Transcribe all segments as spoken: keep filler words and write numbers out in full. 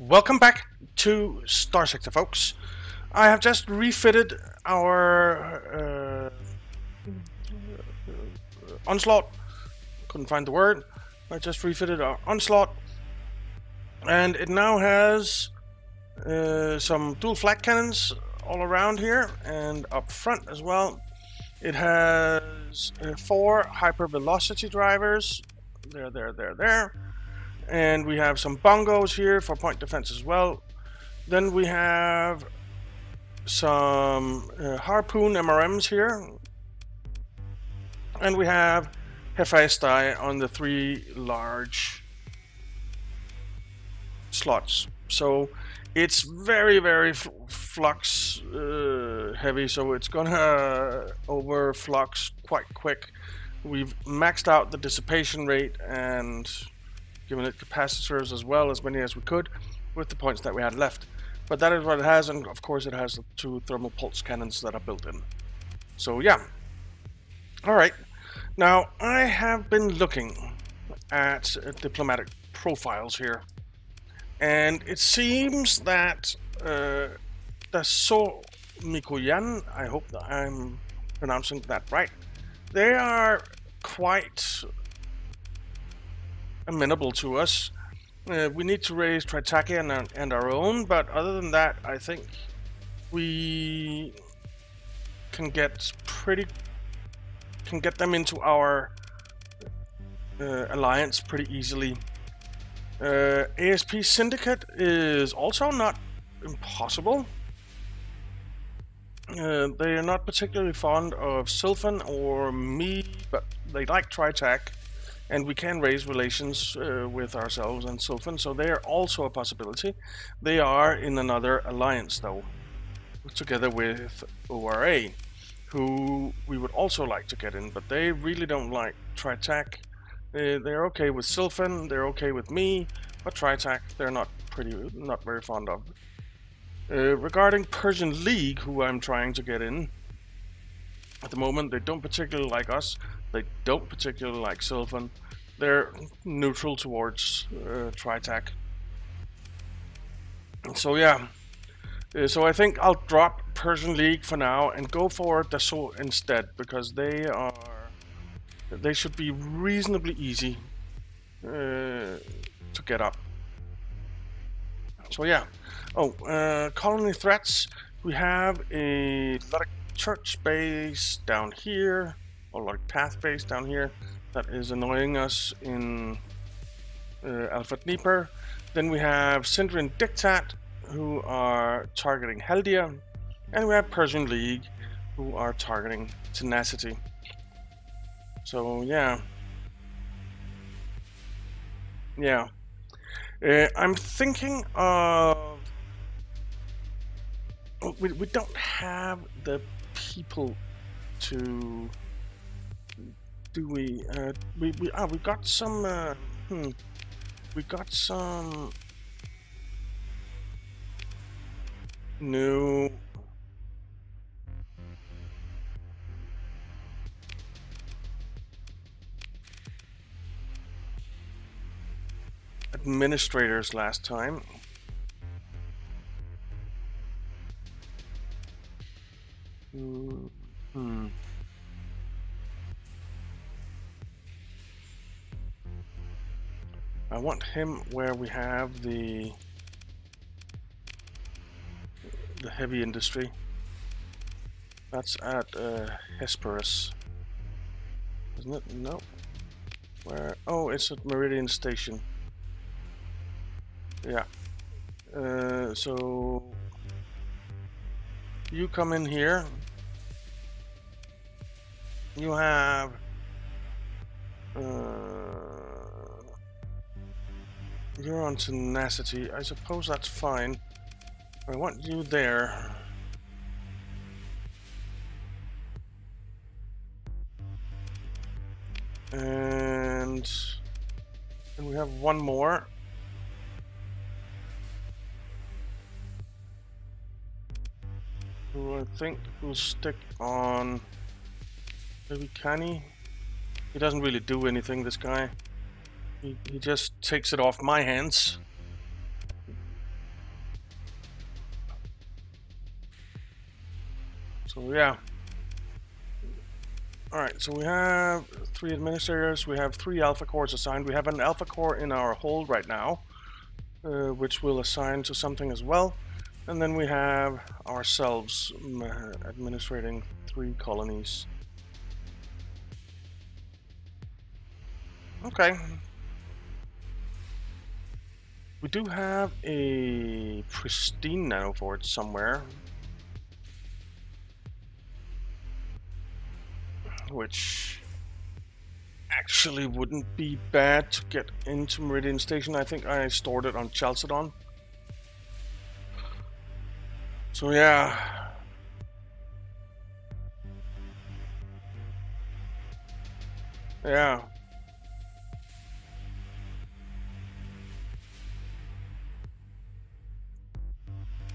Welcome back to Starsector, folks. I have just refitted our uh, onslaught. Couldn't find the word. I just refitted our onslaught, and it now has uh, some dual flat cannons all around here and up front as well. It has uh, four hypervelocity drivers. There, there, there, there. And we have some bongos here for point defense as well. Then we have some uh, harpoon M R Ms here, and we have Hephaestai on the three large slots. So it's very, very f flux uh, heavy. So it's gonna over flux quite quick. We've maxed out the dissipation rate and given it capacitors as well, as many as we could with the points that we had left. But that is what it has, and of course it has the two thermal pulse cannons that are built in. So yeah. Alright, now I have been looking at uh, diplomatic profiles here, and it seems that uh, the So-Mikoyan, I hope that I'm pronouncing that right, they are quite amenable to us. Uh, we need to raise Tritac and, uh, and our own, but other than that, I think we can get pretty can get them into our uh, alliance pretty easily. Uh, A S P Syndicate is also not impossible. Uh, they are not particularly fond of Sylphon or me, but they like Tritac. And we can raise relations uh, with ourselves and Sylvan, so they are also a possibility. They are in another alliance, though, together with O R A, who we would also like to get in, but they really don't like Tritac. Uh, they're okay with Sylvan, they're okay with me, but Tritac they're not pretty, not very fond of. Uh, regarding Persean League, who I'm trying to get in at the moment, they don't particularly like us. They don't particularly like Sylvan. They're neutral towards uh, Tritac. So yeah, uh, so I think I'll drop Persian League for now and go for Dassault instead, because they are they should be reasonably easy uh, to get up. So yeah, oh uh, colony threats. We have a Luddic Church base down here. Or like path base down here that is annoying us in uh, Alpha Dnieper. Then we have Sindrian Diktat, who are targeting Haldia, and we have Persian League, who are targeting Tenacity. So yeah, yeah. Uh, I'm thinking of we we don't have the people to. Do we? Uh, we we ah we got some. Uh, hmm, we got some new. Administrators last time. Hmm. I want him where we have the the heavy industry. That's at uh, Hesperus, isn't it? No. Where? Oh, it's at Meridian Station. Yeah. Uh, so you come in here. You have. Uh, You're on Tenacity. I suppose that's fine. I want you there. And and we have one more. Who I think will stick on maybe Canny. He doesn't really do anything, this guy. He just takes it off my hands. So yeah. Alright, so we have three administrators, we have three alpha cores assigned. We have an alpha core in our hold right now, uh, which we'll assign to something as well. And then we have ourselves administrating three colonies. Okay. We do have a pristine nanoforge somewhere, which actually wouldn't be bad to get into Meridian Station. I think I stored it on Chalcedon. So yeah. Yeah.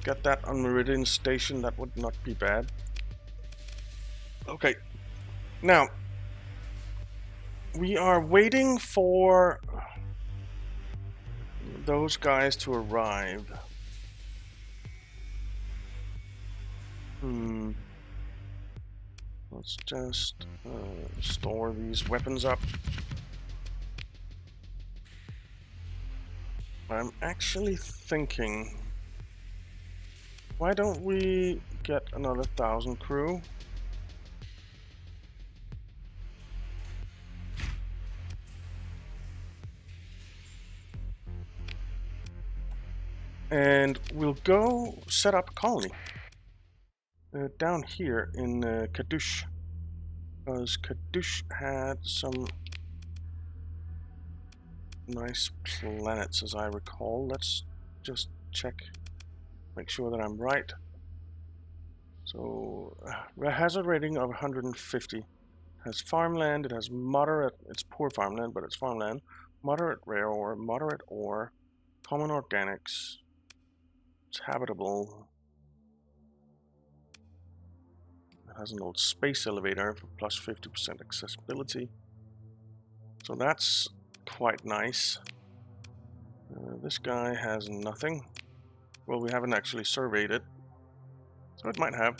Get that on Meridian Station, that would not be bad. Okay. Now, we are waiting for those guys to arrive. Hmm. Let's just uh, store these weapons up. I'm actually thinking, why don't we get another thousand crew? And we'll go set up a colony uh, down here in uh, Kadush, because Kadush had some nice planets, as I recall. Let's just check, make sure that I'm right. So, uh, hazard rating of one hundred fifty. It has farmland. It has moderate. It's poor farmland, but it's farmland. Moderate rare ore. Moderate ore. Common organics. It's habitable. It has an old space elevator for plus fifty percent accessibility. So that's quite nice. Uh, this guy has nothing. Well, we haven't actually surveyed it, so it might have.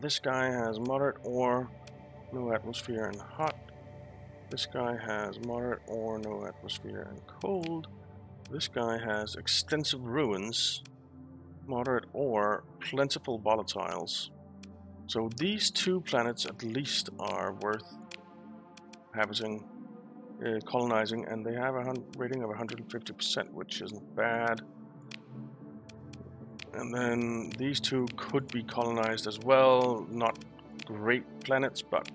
This guy has moderate ore, no atmosphere, and hot. This guy has moderate ore, no atmosphere, and cold. This guy has extensive ruins, moderate ore, plentiful volatiles. So these two planets at least are worth inhabiting, uh, colonizing, and they have a rating of one hundred fifty percent, which isn't bad. And then these two could be colonized as well. Not great planets, but...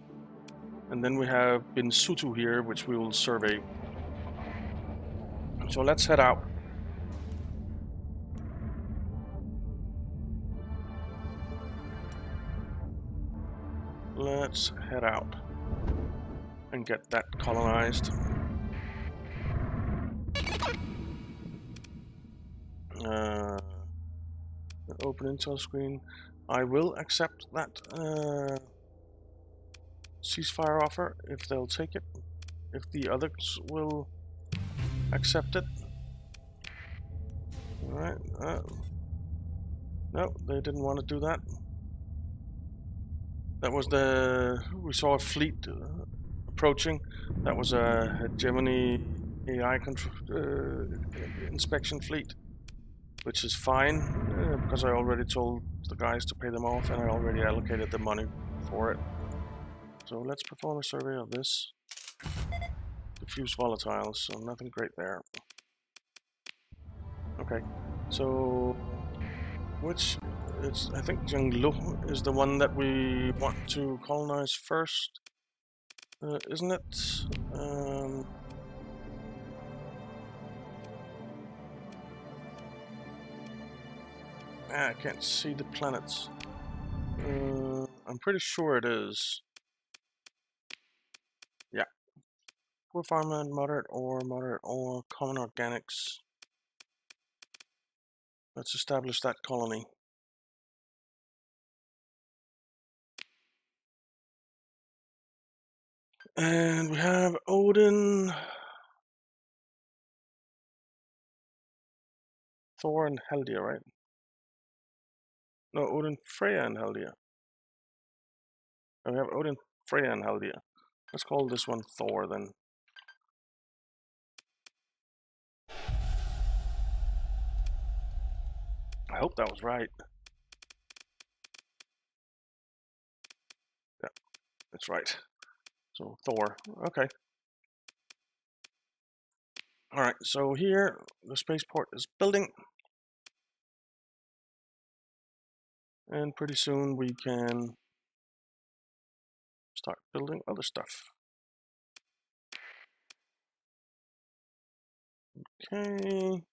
And then we have Binsutu here, which we will survey. So let's head out. Let's head out and get that colonized. Uh, open intel screen. I will accept that uh, ceasefire offer if they'll take it. If the others will accept it. Alright. Uh, no, they didn't want to do that. That was the... We saw a fleet uh, approaching. That was a hegemony A I control, uh, inspection fleet. Which is fine, uh, because I already told the guys to pay them off and I already allocated the money for it. So let's perform a survey of this. Diffuse volatiles, so nothing great there. Okay, so which it's I think Junglu is the one that we want to colonize first, uh, isn't it? Um, ah, I can't see the planets. Uh, I'm pretty sure it is. Poor farmland, moderate ore, moderate ore, common organics. Let's establish that colony. And we have Odin, Thor, and Haldia, right? No, Odin, Freya, and Haldia. We have Odin, Freya, and Haldia. Let's call this one Thor, then. I hope that was right. Yeah, that's right. So, Thor. Okay. Alright, so here, the spaceport is building. And pretty soon we can start building other stuff. Okay.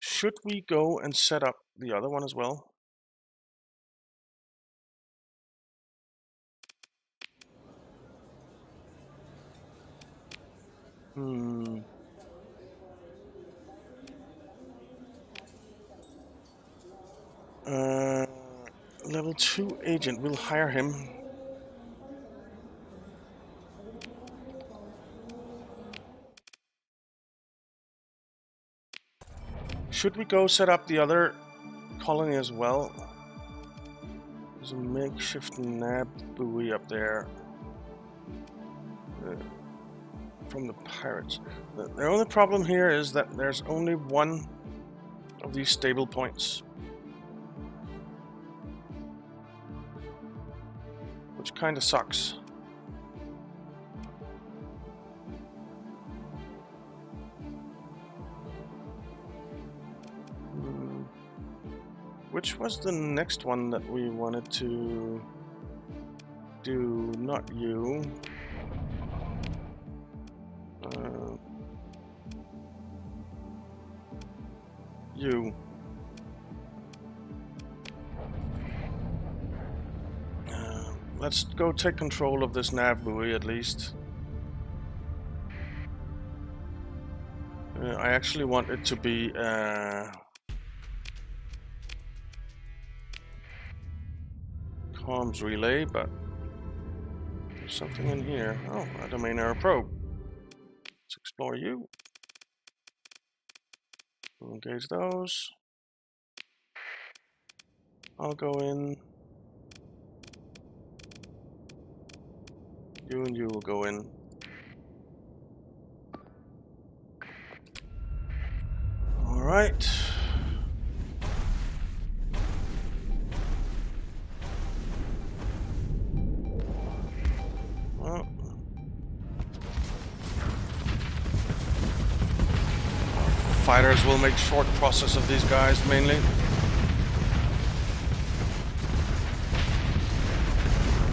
Should we go and set up the other one as well? Hmm. Uh, level two agent, we'll hire him. Should we go set up the other colony as well? There's a makeshift nab buoy up there. Uh, from the pirates. The, the only problem here is that there's only one of these stable points, which kind of sucks. Hmm. Which was the next one that we wanted to do? Not you. Uh, you. Uh, let's go take control of this nav buoy at least. Uh, I actually want it to be a comms relay, but there's something in here. Oh, a domain error probe. Let's explore you. We'll engage those. I'll go in. You and you will go in. All right. Well. Fighters will make short process of these guys, mainly.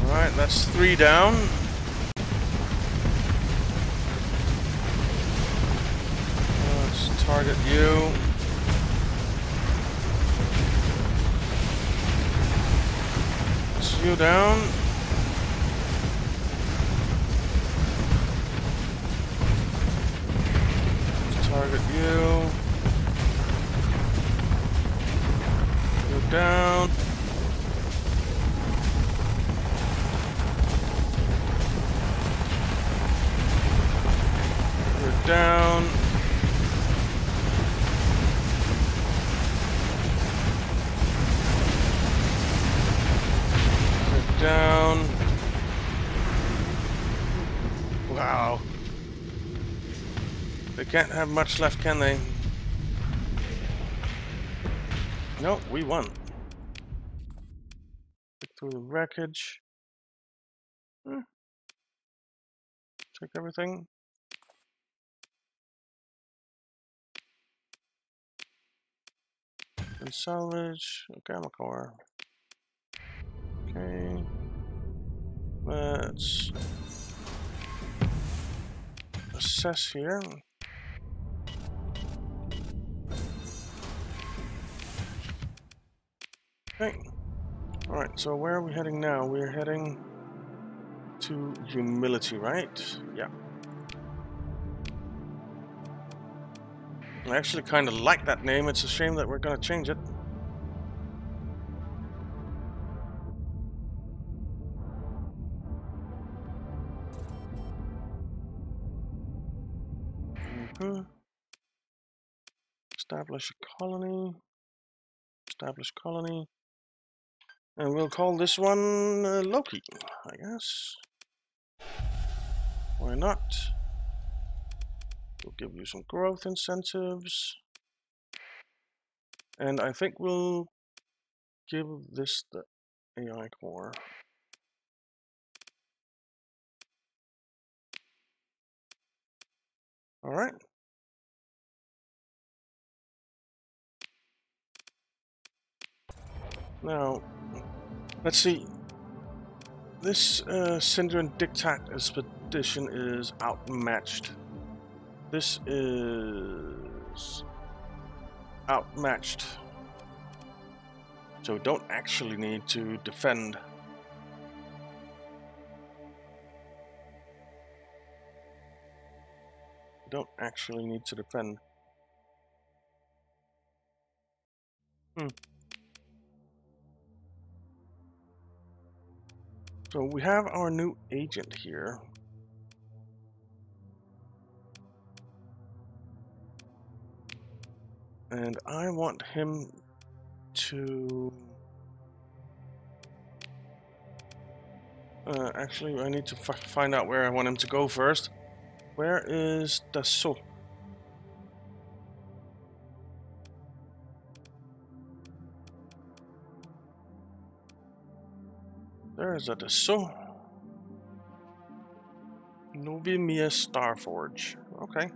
Alright, that's three down. Let's target you. That's you down. Target you. You're down. You're down. You're down. Wow. They can't have much left, can they? No, we won. Get through the wreckage. Hmm. Check everything. And salvage. Gamma Core. Okay. Let's assess here. Okay. Alright, so where are we heading now? We're heading to Humility, right? Yeah. I actually kind of like that name. It's a shame that we're going to change it. Mm-hmm. Establish a colony. Established colony. And we'll call this one uh, Loki, I guess. Why not? We'll give you some growth incentives. And I think we'll give this the A I core. All right. Now, let's see. This uh, Sindrian Diktat expedition is outmatched. This is outmatched. So we don't actually need to defend. We don't actually need to defend. Hmm. So we have our new agent here. And I want him to... Uh, actually, I need to f find out where I want him to go first. Where is Dassault? There's a Dassault. Nubi Mia Starforge. Okay.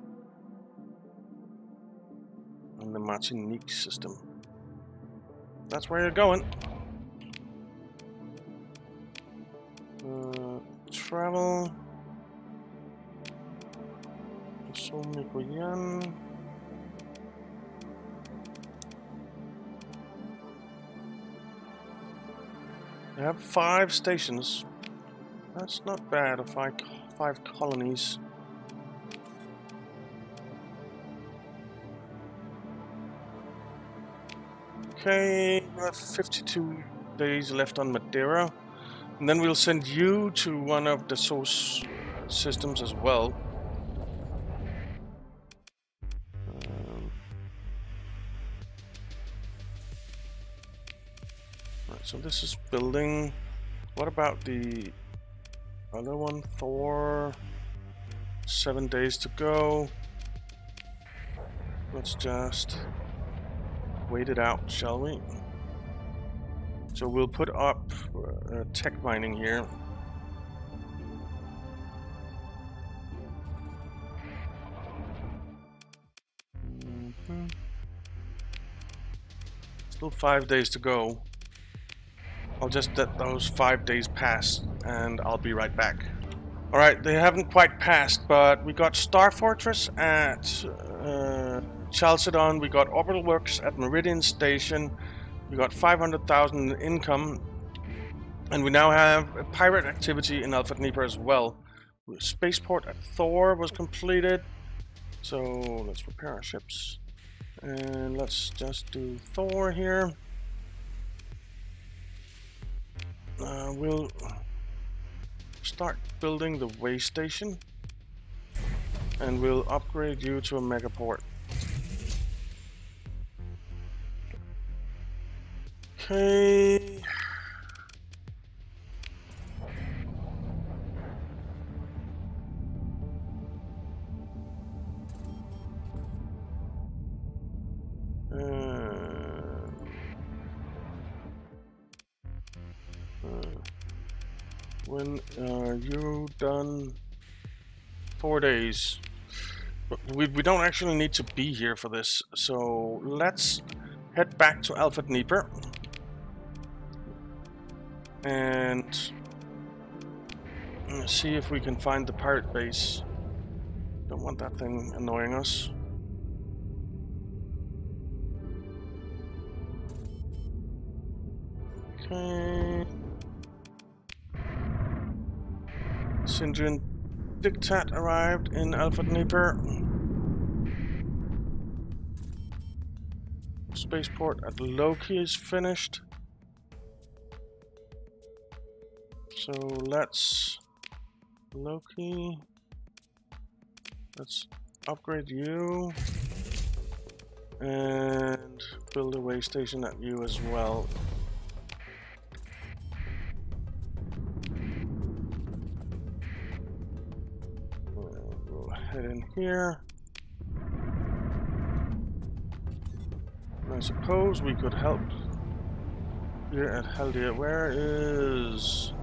And the Martinique system. That's where you're going. Uh, travel. So-Mikoyan. I have five stations. That's not bad. Five, five colonies. Okay, we have fifty-two days left on Madeira, and then we'll send you to one of the source systems as well. So this is building. What about the other one? Thor. Seven days to go. Let's just wait it out, shall we? So we'll put up uh, tech mining here. Mm-hmm. Still five days to go. I'll just let those five days pass, and I'll be right back. Alright, they haven't quite passed, but we got Star Fortress at uh, Chalcedon, we got Orbital Works at Meridian Station, we got five hundred thousand in income, and we now have a pirate activity in Alpha Dnieper as well. Spaceport at Thor was completed, so let's repair our ships. And let's just do Thor here. Uh, we'll start building the way station, and we'll upgrade you to a megaport. Okay. When are you done? Four days. We, we don't actually need to be here for this, so let's head back to Alpha Dnieper. And see if we can find the pirate base. Don't want that thing annoying us. Okay. Sindrian Diktat arrived in Alpha Dnieper. Spaceport at Loki is finished. So let's Loki. Let's upgrade you. And and build a way station at you as well. We'll head in here. I suppose we could help here at Haldia. Where is...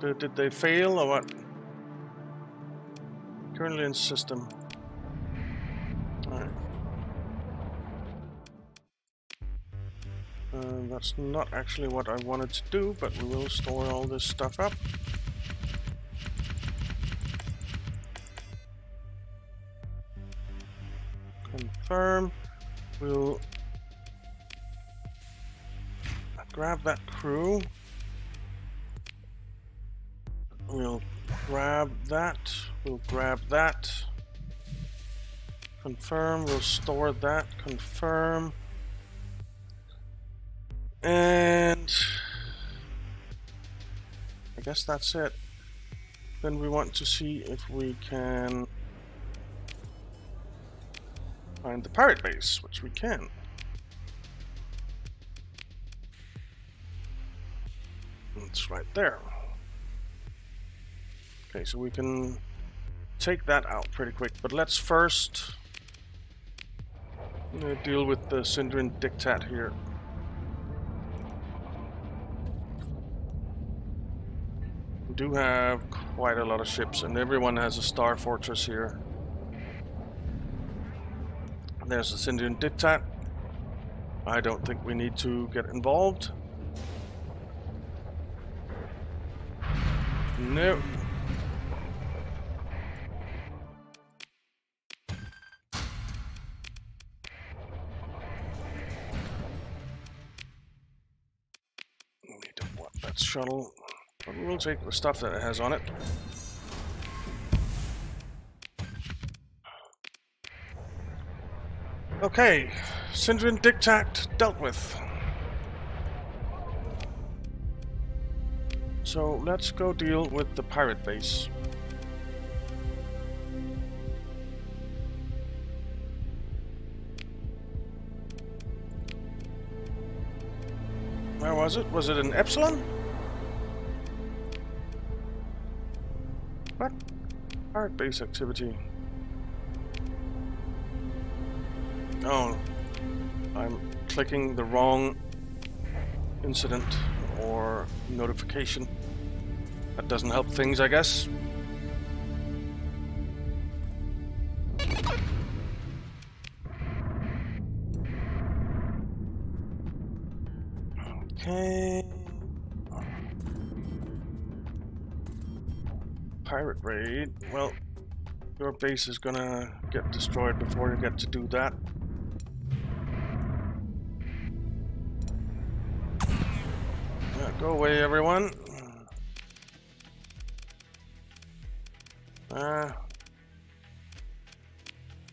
Did, did they fail or what? Currently in system. Alright. Uh, that's not actually what I wanted to do, but we will store all this stuff up. Confirm. We'll grab that crew. We'll grab that. We'll grab that. Confirm. We'll store that. Confirm. And I guess that's it. Then we want to see if we can find the pirate base, which we can. It's right there. Okay, so we can take that out pretty quick, but let's first uh, deal with the Sindrian Diktat here. We do have quite a lot of ships, and everyone has a star fortress here. There's the Sindrian Diktat. I don't think we need to get involved. No. We don't want that shuttle, but we'll take the stuff that it has on it. Okay, Sindrian Diktat dealt with. So let's go deal with the pirate base. Where was it? Was it an Epsilon? What? Pirate base activity. Oh, I'm clicking the wrong incident or notification. That doesn't help things, I guess. Okay. Pirate raid. Well, your base is gonna get destroyed before you get to do that. Go away, everyone. Uh,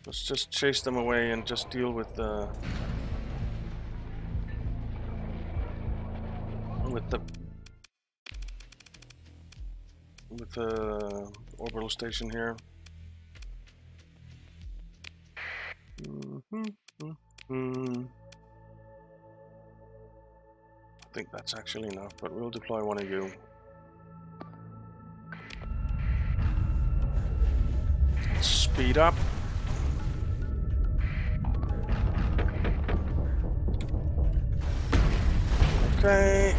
let's just chase them away and just deal with the with the with the orbital station here. Mm-hmm, mm-hmm. I think that's actually enough, but we'll deploy one of you. Speed up. Okay.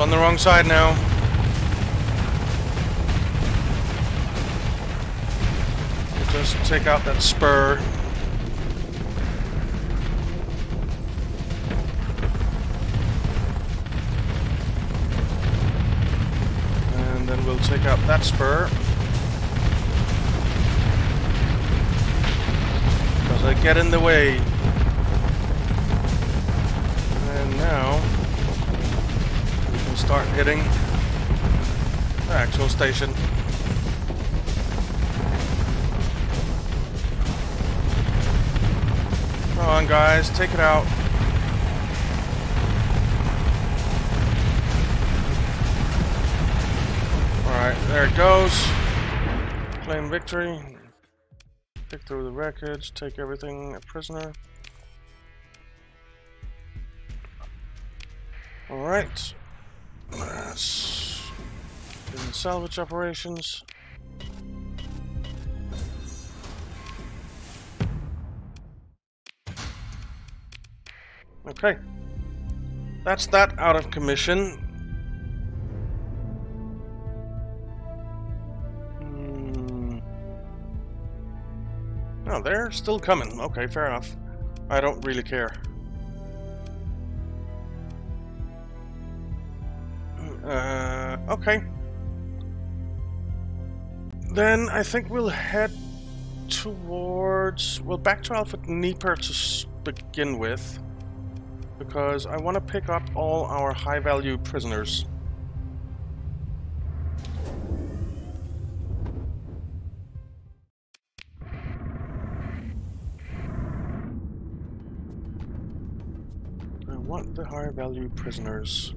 On the wrong side now. We'll just take out that spur. And then we'll take out that spur. Because they get in the way. And now... start hitting the actual station. Come on, guys, take it out. Alright, there it goes. Claim victory. Pick through the wreckage, take everything a prisoner. Alright. Let's do salvage operations. Okay. That's that out of commission. Oh, they're still coming. Okay, fair enough. I don't really care. Uh, okay. Then I think we'll head towards... Well, back to Alpha Dnieper to begin with. Because I want to pick up all our high-value prisoners. Want the higher value prisoners.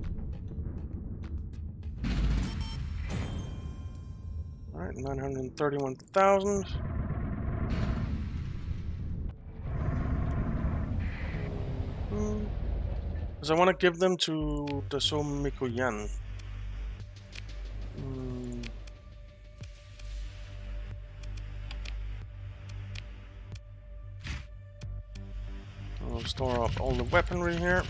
Alright, nine hundred thirty-one thousand. Hmm. Because I want to give them to the So-Mikoyan. Hmm. I'll store up all the weaponry here.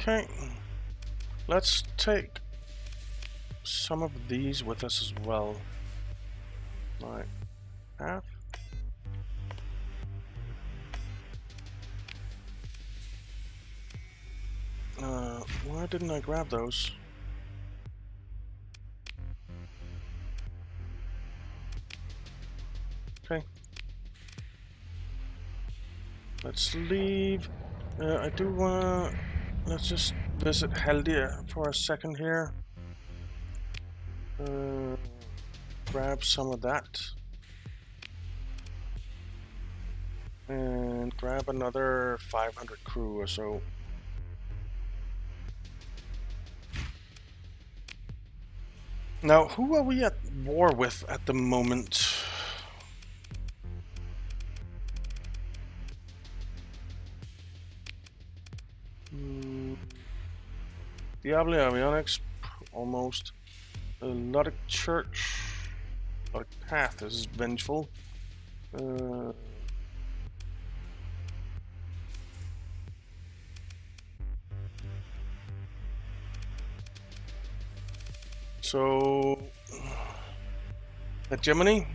Okay, let's take some of these with us as well, like half. Uh, why didn't I grab those? Okay, let's leave. Uh, I do want. Let's just visit Haldia for a second here. Uh, grab some of that. And grab another five hundred crew or so. Now, who are we at war with at the moment? Diable Avionics, almost. Uh, Luddic Church. Luddic Path is vengeful. Uh, so... Hegemony?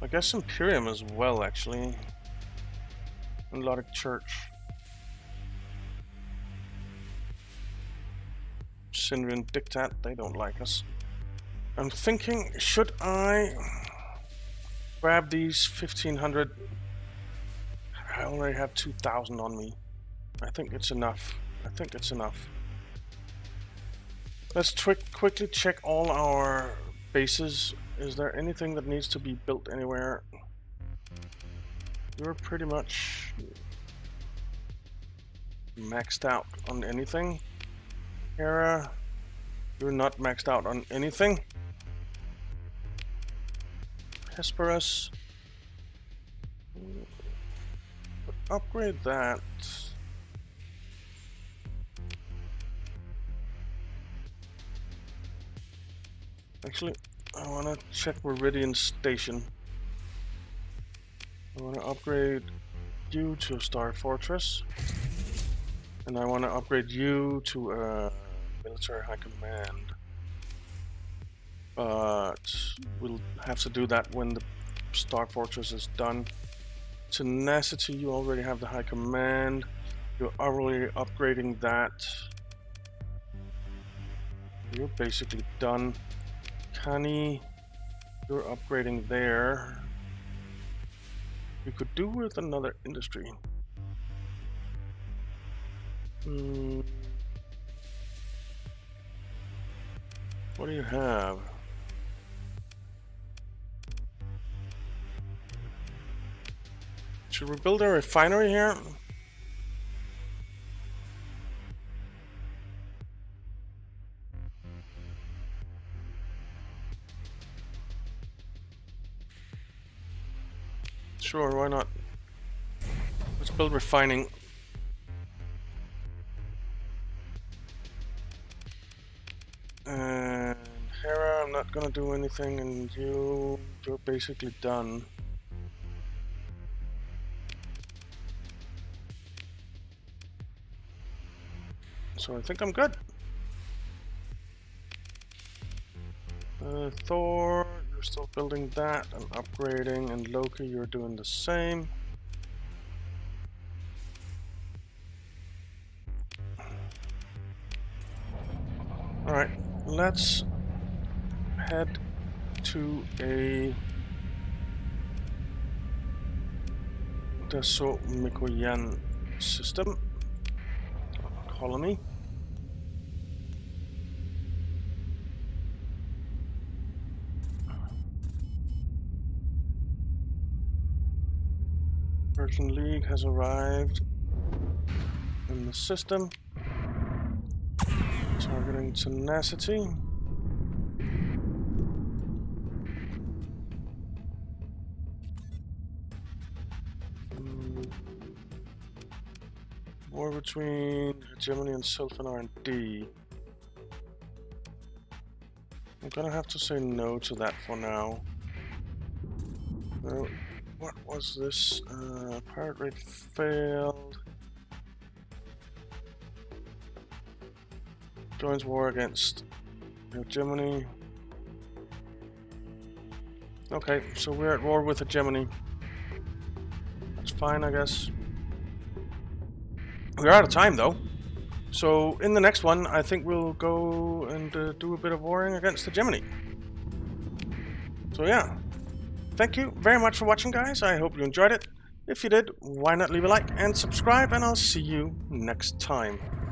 I guess Imperium as well, actually. And Luddic Church. Sindrian Diktat, they don't like us. I'm thinking, should I grab these fifteen hundred? I already have two thousand on me. I think it's enough. I think it's enough. Let's quickly check all our bases. Is there anything that needs to be built anywhere? You're pretty much maxed out on anything. Hera, you're not maxed out on anything. Hesperus, upgrade that. Actually, I want to check Meridian Station. I want to upgrade you to a Star Fortress, and I want to upgrade you to a Military High Command, but we'll have to do that when the Star Fortress is done. Tenacity, you already have the High Command. You're already upgrading that. You're basically done. Kani, you're upgrading there. We could do with another industry. Mm. What do you have? Should we build a refinery here? Sure, why not? Let's build refining. And Hera, I'm not gonna do anything, and you, you're basically done. So I think I'm good. Uh, Thor, you're still building that and upgrading, and Loki, you're doing the same. Alright, let's head to a the So-Mikoyan system colony. Persean League has arrived in the system. Targeting Tenacity. Mm. War between Hegemony and Sylphon R and D. I'm gonna have to say no to that for now. Well, what was this? Uh, pirate raid failed. Joins war against Hegemony. Okay, so we're at war with Hegemony. That's fine, I guess. We're out of time, though. So in the next one, I think we'll go and uh, do a bit of warring against Hegemony. So yeah. Thank you very much for watching, guys. I hope you enjoyed it. If you did, why not leave a like and subscribe, and I'll see you next time.